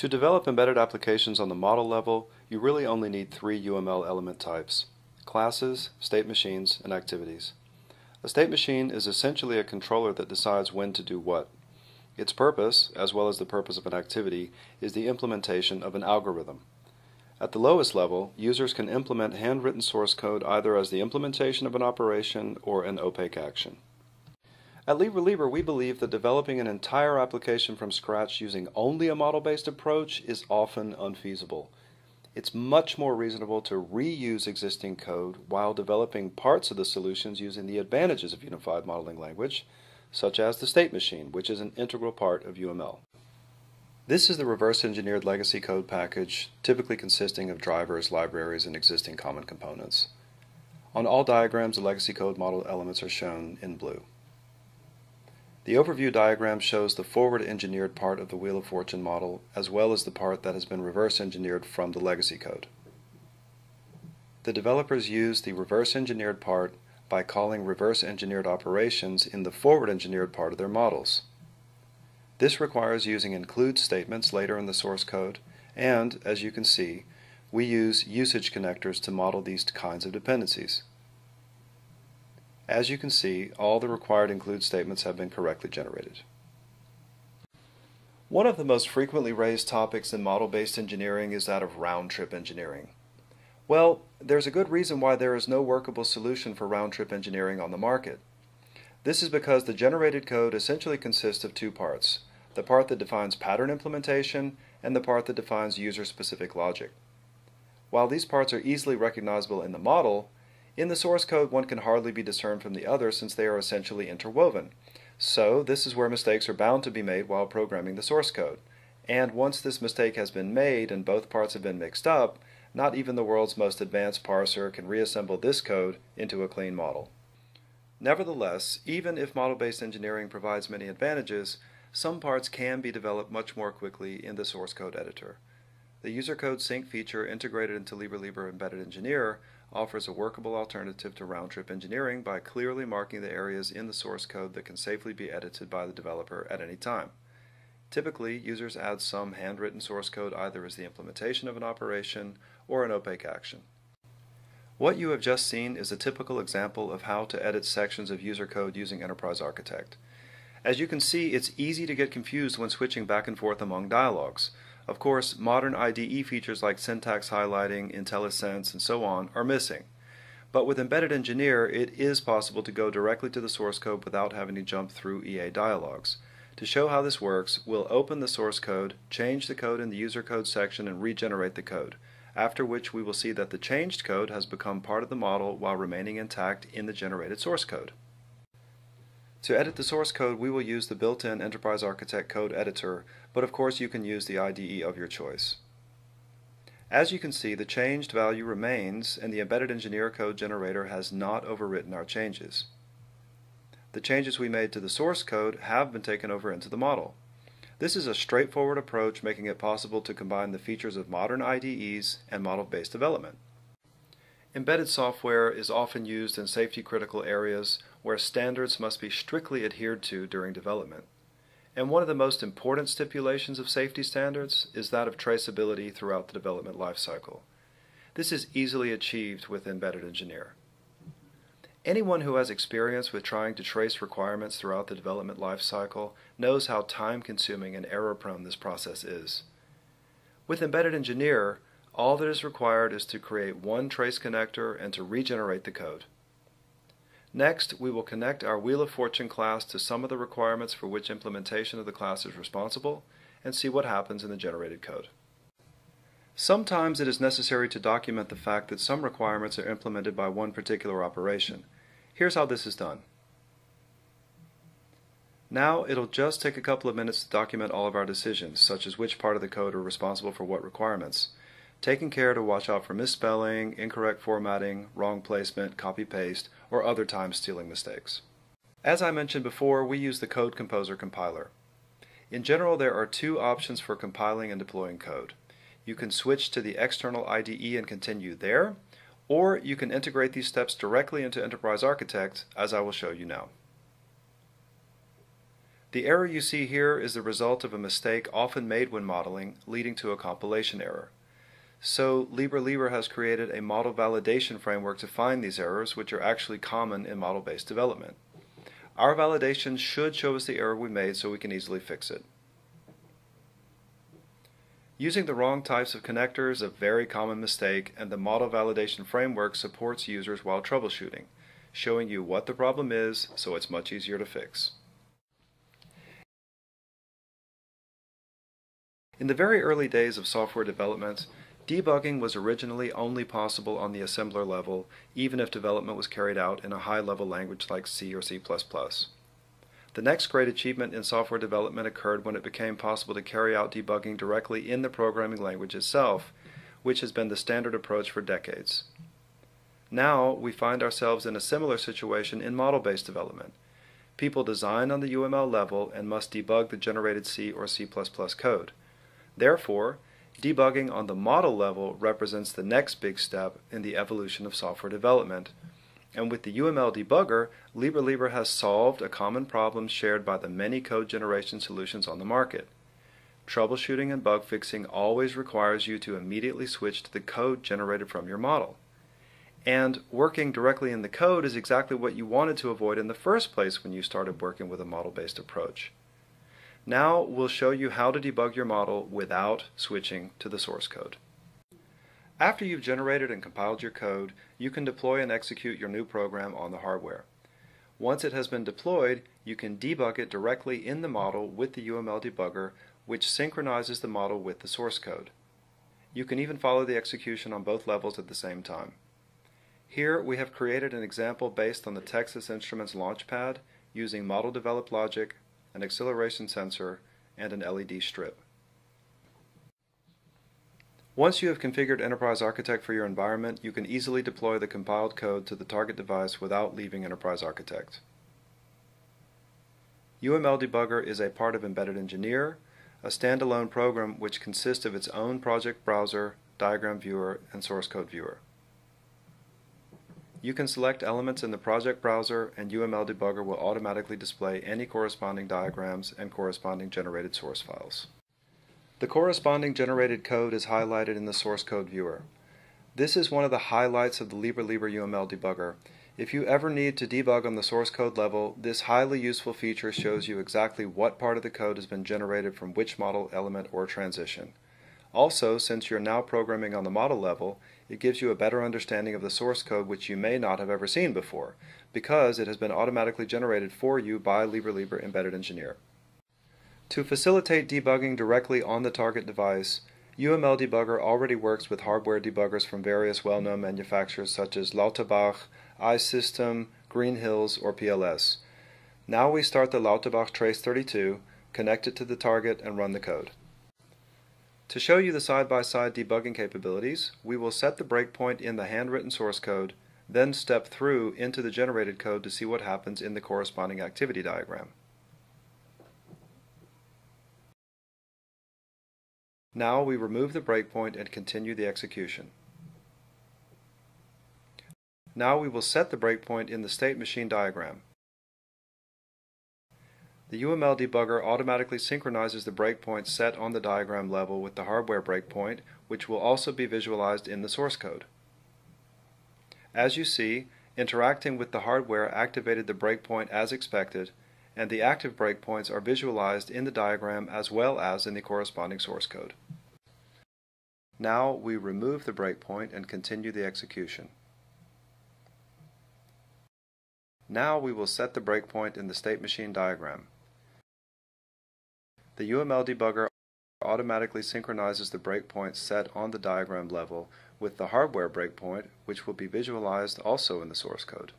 To develop embedded applications on the model level, you really only need three UML element types: classes, state machines, and activities. A state machine is essentially a controller that decides when to do what. Its purpose, as well as the purpose of an activity, is the implementation of an algorithm. At the lowest level, users can implement handwritten source code either as the implementation of an operation or an opaque action. At LieberLieber, we believe that developing an entire application from scratch using only a model-based approach is often unfeasible. It's much more reasonable to reuse existing code while developing parts of the solutions using the advantages of Unified Modeling Language, such as the state machine, which is an integral part of UML. This is the reverse-engineered legacy code package, typically consisting of drivers, libraries, and existing common components. On all diagrams, the legacy code model elements are shown in blue. The overview diagram shows the forward-engineered part of the Wheel of Fortune model, as well as the part that has been reverse-engineered from the legacy code. The developers use the reverse-engineered part by calling reverse-engineered operations in the forward-engineered part of their models. This requires using include statements later in the source code, and, as you can see, we use usage connectors to model these kinds of dependencies. As you can see, all the required include statements have been correctly generated. One of the most frequently raised topics in model-based engineering is that of round-trip engineering. Well, there's a good reason why there is no workable solution for round-trip engineering on the market. This is because the generated code essentially consists of two parts: the part that defines pattern implementation, and the part that defines user-specific logic. While these parts are easily recognizable in the model, in the source code one can hardly be discerned from the other since they are essentially interwoven. So this is where mistakes are bound to be made while programming the source code. And once this mistake has been made and both parts have been mixed up, not even the world's most advanced parser can reassemble this code into a clean model. Nevertheless, even if model-based engineering provides many advantages, some parts can be developed much more quickly in the source code editor. The user code sync feature integrated into LieberLieber Embedded Engineer offers a workable alternative to round-trip engineering by clearly marking the areas in the source code that can safely be edited by the developer at any time. Typically, users add some handwritten source code either as the implementation of an operation or an opaque action. What you have just seen is a typical example of how to edit sections of user code using Enterprise Architect. As you can see, it's easy to get confused when switching back and forth among dialogues. Of course, modern IDE features like syntax highlighting, IntelliSense, and so on are missing. But with Embedded Engineer, it is possible to go directly to the source code without having to jump through EA dialogues. To show how this works, we'll open the source code, change the code in the user code section, and regenerate the code, after which we will see that the changed code has become part of the model while remaining intact in the generated source code. To edit the source code, we will use the built-in Enterprise Architect code editor, but of course you can use the IDE of your choice. As you can see, the changed value remains, and the Embedded Engineer code generator has not overwritten our changes. The changes we made to the source code have been taken over into the model. This is a straightforward approach, making it possible to combine the features of modern IDEs and model-based development. Embedded software is often used in safety-critical areas where standards must be strictly adhered to during development. And one of the most important stipulations of safety standards is that of traceability throughout the development lifecycle. This is easily achieved with Embedded Engineer. Anyone who has experience with trying to trace requirements throughout the development lifecycle knows how time-consuming and error-prone this process is. With Embedded Engineer, all that is required is to create one trace connector and to regenerate the code. Next, we will connect our Wheel of Fortune class to some of the requirements for which implementation of the class is responsible and see what happens in the generated code. Sometimes it is necessary to document the fact that some requirements are implemented by one particular operation. Here's how this is done. Now it'll just take a couple of minutes to document all of our decisions, such as which part of the code are responsible for what requirements, taking care to watch out for misspelling, incorrect formatting, wrong placement, copy-paste, or other time-stealing mistakes. As I mentioned before, we use the Code Composer compiler. In general, there are two options for compiling and deploying code. You can switch to the external IDE and continue there, or you can integrate these steps directly into Enterprise Architect, as I will show you now. The error you see here is the result of a mistake often made when modeling, leading to a compilation error. So LieberLieber has created a model validation framework to find these errors, which are actually common in model-based development. Our validation should show us the error we made so we can easily fix it. Using the wrong types of connectors is a very common mistake, and the model validation framework supports users while troubleshooting, showing you what the problem is so it's much easier to fix. In the very early days of software development, debugging was originally only possible on the assembler level, even if development was carried out in a high-level language like C or C++. The next great achievement in software development occurred when it became possible to carry out debugging directly in the programming language itself, which has been the standard approach for decades. Now we find ourselves in a similar situation in model-based development. People design on the UML level and must debug the generated C or C++ code. Therefore, debugging on the model level represents the next big step in the evolution of software development. And with the UML debugger, LieberLieber has solved a common problem shared by the many code generation solutions on the market. Troubleshooting and bug fixing always requires you to immediately switch to the code generated from your model. And working directly in the code is exactly what you wanted to avoid in the first place when you started working with a model-based approach. Now we'll show you how to debug your model without switching to the source code. After you've generated and compiled your code, you can deploy and execute your new program on the hardware. Once it has been deployed, you can debug it directly in the model with the UML debugger, which synchronizes the model with the source code. You can even follow the execution on both levels at the same time. Here we have created an example based on the Texas Instruments launchpad using model-developed logic, an acceleration sensor, and an LED strip. Once you have configured Enterprise Architect for your environment, you can easily deploy the compiled code to the target device without leaving Enterprise Architect. UML Debugger is a part of Embedded Engineer, a standalone program which consists of its own project browser, diagram viewer, and source code viewer. You can select elements in the project browser, and UML Debugger will automatically display any corresponding diagrams and corresponding generated source files. The corresponding generated code is highlighted in the source code viewer. This is one of the highlights of the LieberLieber UML Debugger. If you ever need to debug on the source code level, this highly useful feature shows you exactly what part of the code has been generated from which model element or transition. Also, since you're now programming on the model level, it gives you a better understanding of the source code which you may not have ever seen before, because it has been automatically generated for you by LieberLieber Embedded Engineer. To facilitate debugging directly on the target device, UML Debugger already works with hardware debuggers from various well-known manufacturers such as Lauterbach, iSystem, Green Hills, or PLS. Now we start the Lauterbach Trace 32, connect it to the target, and run the code. To show you the side-by-side debugging capabilities, we will set the breakpoint in the handwritten source code, then step through into the generated code to see what happens in the corresponding activity diagram. Now we remove the breakpoint and continue the execution. Now we will set the breakpoint in the state machine diagram. The UML debugger automatically synchronizes the breakpoint set on the diagram level with the hardware breakpoint, which will also be visualized in the source code. As you see, interacting with the hardware activated the breakpoint as expected, and the active breakpoints are visualized in the diagram as well as in the corresponding source code. Now we remove the breakpoint and continue the execution. Now we will set the breakpoint in the state machine diagram. The UML debugger automatically synchronizes the breakpoint set on the diagram level with the hardware breakpoint, which will be visualized also in the source code.